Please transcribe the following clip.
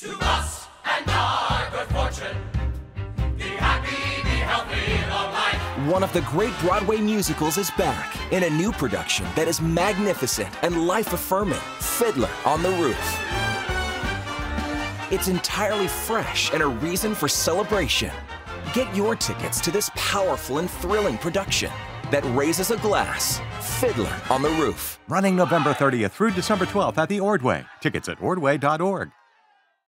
To us and our good fortune, be happy, be healthy, long life. One of the great Broadway musicals is back in a new production that is magnificent and life-affirming, Fiddler on the Roof. It's entirely fresh and a reason for celebration. Get your tickets to this powerful and thrilling production that raises a glass. Fiddler on the Roof. Running November 30th through December 12th at the Ordway. Tickets at ordway.org.